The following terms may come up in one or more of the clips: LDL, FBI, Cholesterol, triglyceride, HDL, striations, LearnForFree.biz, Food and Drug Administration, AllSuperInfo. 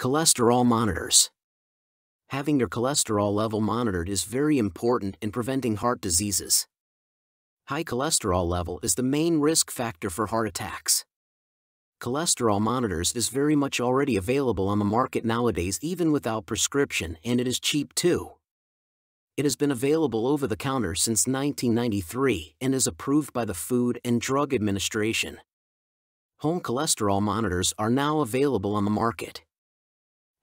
Cholesterol monitors. Having your cholesterol level monitored is very important in preventing heart diseases. High cholesterol level is the main risk factor for heart attacks. Cholesterol monitors is very much already available on the market nowadays even without prescription, and it is cheap too. It has been available over the counter since 1993 and is approved by the Food and Drug Administration. Home cholesterol monitors are now available on the market.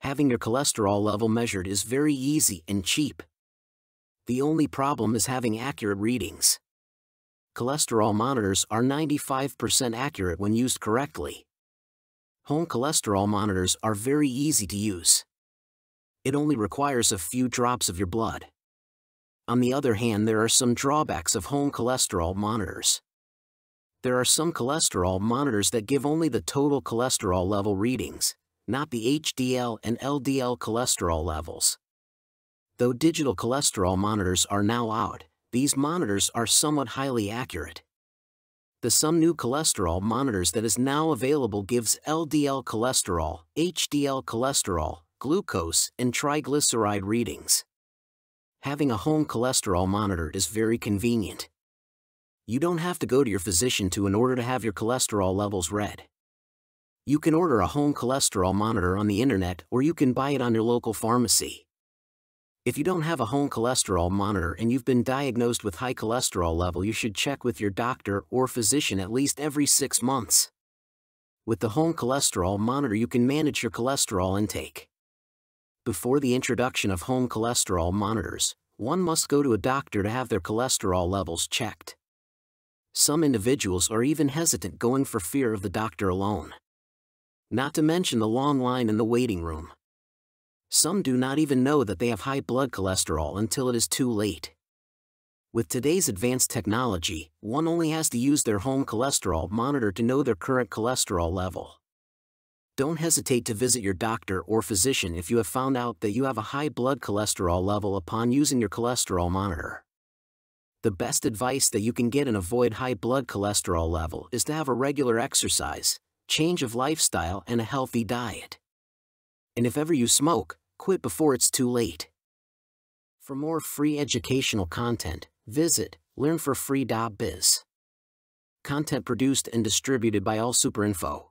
Having your cholesterol level measured is very easy and cheap. The only problem is having accurate readings. Cholesterol monitors are 95% accurate when used correctly. Home cholesterol monitors are very easy to use. It only requires a few drops of your blood. On the other hand, there are some drawbacks of home cholesterol monitors. There are some cholesterol monitors that give only the total cholesterol level readings, not the HDL and LDL cholesterol levels. Though digital cholesterol monitors are now out, these monitors are somewhat highly accurate. Some new cholesterol monitors that is now available gives LDL cholesterol, HDL cholesterol, glucose, and triglyceride readings. Having a home cholesterol monitor is very convenient. You don't have to go to your physician in order to have your cholesterol levels read. You can order a home cholesterol monitor on the internet, or you can buy it on your local pharmacy. If you don't have a home cholesterol monitor and you've been diagnosed with high cholesterol level, you should check with your doctor or physician at least every 6 months. With the home cholesterol monitor, you can manage your cholesterol intake. Before the introduction of home cholesterol monitors, one must go to a doctor to have their cholesterol levels checked. Some individuals are even hesitant going for fear of the doctor alone. Not to mention the long line in the waiting room. Some do not even know that they have high blood cholesterol until it is too late. With today's advanced technology, one only has to use their home cholesterol monitor to know their current cholesterol level. Don't hesitate to visit your doctor or physician if you have found out that you have a high blood cholesterol level upon using your cholesterol monitor. The best advice that you can get and avoid high blood cholesterol level is to have a regular exercise, change of lifestyle, and a healthy diet. And if ever you smoke, quit before it's too late. For more free educational content, visit LearnForFree.biz. Content produced and distributed by AllSuperInfo.